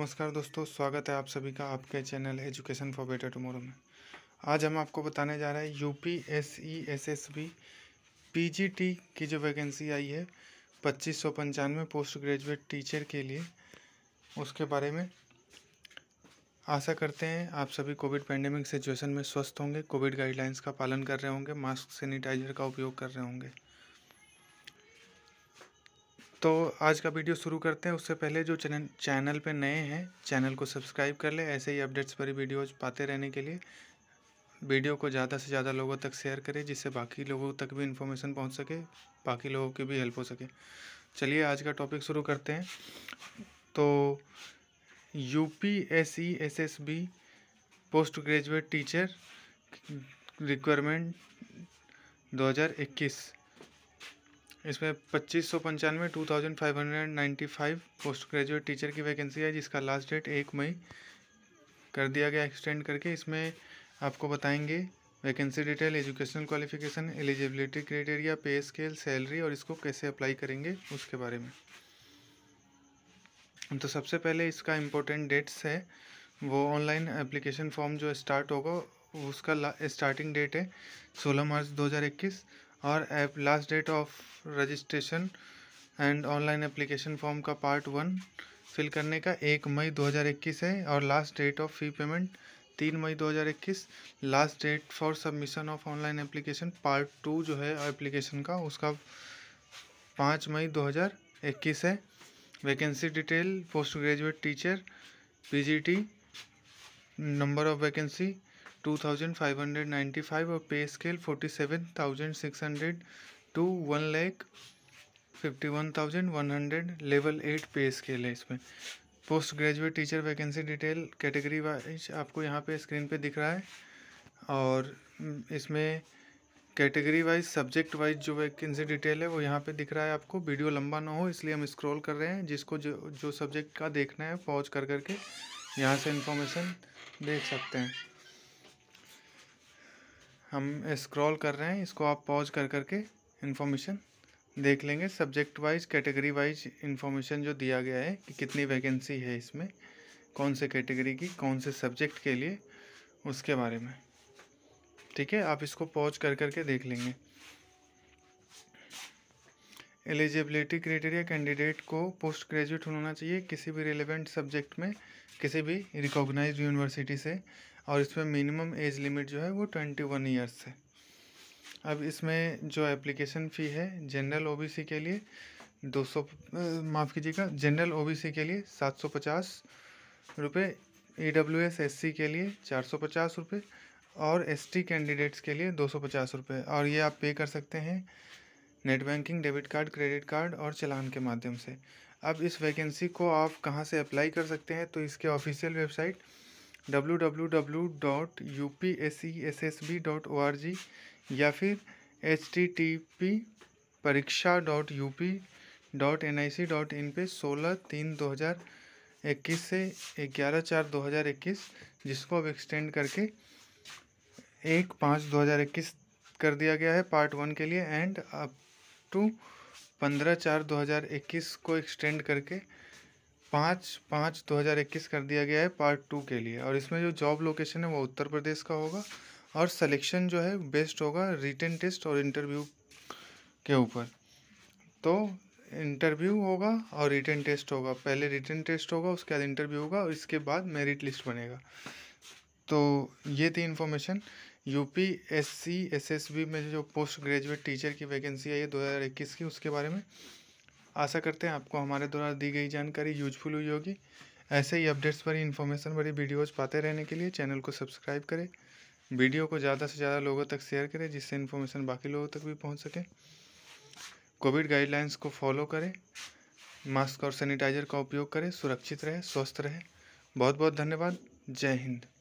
नमस्कार दोस्तों, स्वागत है आप सभी का आपके channel education for better tomorrow में। आज हम आपको बताने जा रहे हैं UPSSB PGT की जो वैकेंसी आई है 2595 पोस्ट ग्रेजुएट टीचर के लिए, उसके बारे में। आशा करते हैं आप सभी कोविड पैंडेमिक सिचुएशन में स्वस्थ होंगे, कोविड गाइडलाइंस का पालन कर रहे होंगे, मास्क सैनिटाइजर का उपयोग कर रहे होंगे। तो आज का वीडियो शुरू करते हैं। उससे पहले जो चैनल पे नए हैं चैनल को सब्सक्राइब कर लें, ऐसे ही अपडेट्स पर वीडियोज पाते रहने के लिए। वीडियो को ज़्यादा से ज़्यादा लोगों तक शेयर करें जिससे बाकी लोगों तक भी इन्फॉर्मेशन पहुंच सके, बाकी लोगों की भी हेल्प हो सके। चलिए आज का टॉपिक शुरू करते हैं। तो UPSSB post graduate teacher requirement 2021, इसमें 2595 2595 पोस्ट ग्रेजुएट टीचर की वैकेंसी है, जिसका लास्ट डेट 1 मई कर दिया गया एक्सटेंड करके। इसमें आपको बताएंगे vacancy detail, educational qualification, eligibility criteria, pay scale, salary और इसको कैसे अप्लाई करेंगे उसके बारे में। तो सबसे पहले इसका इम्पोर्टेंट डेट्स है, वो ऑनलाइन एप्लीकेशन फॉर्म जो स्टार्ट होगा उसका स्टार्टिंग डेट है 16 मार्च 2021 और last date of registration and online application form का पार्ट 1 फिल करने का 1 मई 2021 है और last date of fee payment 3 May 2021। Last date for submission of online application part 2 जो है एप्लीकेशन का, उसका 5 मई 2021 है। Vacancy detail post graduate teacher PGT, number of vacancy 2595 और पे स्केल 47,600 to 1,51,100 लेवल 8 पे स्केल है। इसमें post graduate teacher vacancy detail category wise आपको यहाँ पे स्क्रीन पे दिख रहा है और इसमें कैटेगरी वाइज सब्जेक्ट वाइज जो वैकेंसी डिटेल है वो यहाँ पे दिख रहा है आपको। वीडियो लंबा ना हो इसलिए हम स्क्रॉल कर रहे हैं, जिसको जो सब्जेक्ट का देखना है पॉज कर करके यहाँ से इन्फॉर्मेशन देख सकते हैं। हम स्क्रॉल कर रहे हैं, इसको आप पॉज कर करके इन्फॉर्मेशन देख लेंगे। Subject wise category wise information जो दिया गया है कि कितनी वैकेंसी है, इसमें कौन से कैटेगरी की कौन से सब्जेक्ट के लिए, उसके बारे में। ठीक है, आप इसको पॉज कर करके देख लेंगे। एलिजिबिलिटी क्राइटेरिया, कैंडिडेट को पोस्ट ग्रेजुएट होना चाहिए किसी भी रिलेवेंट सब्जेक्ट में किसी भी रिकॉग्नाइज्ड यूनिवर्सिटी से, और इसमें मिनिमम एज लिमिट जो है वो 21 ईयर्स है। अब इसमें जो एप्लीकेशन फ़ी है जनरल OBC के लिए जनरल OBC के लिए 750 रुपये, EWS SC के लिए 450 रुपये और ST कैंडिडेट्स के लिए 250 रुपये। और ये आप पे कर सकते हैं net banking, debit card, credit card और चालान के माध्यम से। अब इस वैकेंसी को आप कहाँ से अप्लाई कर सकते हैं, तो इसके ऑफिशियल वेबसाइट www.upsessb.org या फिर http.pariksha.up.nic.in पे 16/3/2021 से 11/4/2021, जिसको अब एक्सटेंड करके 1/5/2021 कर दिया गया है पार्ट 1 के लिए, एंड अप टू 15/4/2021 को एक्सटेंड करके 5/5/2021 कर दिया गया है पार्ट 2 के लिए। और इसमें जो जॉब लोकेशन है वो उत्तर प्रदेश का होगा और सिलेक्शन जो है बेस्ट होगा रिटन टेस्ट और इंटरव्यू के ऊपर। तो इंटरव्यू होगा और रिटन टेस्ट होगा, पहले रिटन टेस्ट होगा उसके बाद इंटरव्यू होगा और इसके बाद मेरिट लिस्ट बनेगा। तो ये थी इन्फॉर्मेशन UPSSB में जो पोस्ट ग्रेजुएट टीचर की वैकेंसी आई है 2021 की, उसके बारे में। आशा करते हैं आपको हमारे द्वारा दी गई जानकारी यूजफुल हुई होगी। ऐसे ही अपडेट्स भरी इन्फॉर्मेशन भरी वीडियोज़ पाते रहने के लिए चैनल को सब्सक्राइब करें, वीडियो को ज़्यादा से ज़्यादा लोगों तक शेयर करें जिससे इन्फॉर्मेशन बाकी लोगों तक भी पहुंच सके। कोविड गाइडलाइंस को फॉलो करें, मास्क और सैनिटाइजर का उपयोग करें, सुरक्षित रहें, स्वस्थ रहें। बहुत बहुत धन्यवाद, जय हिंद।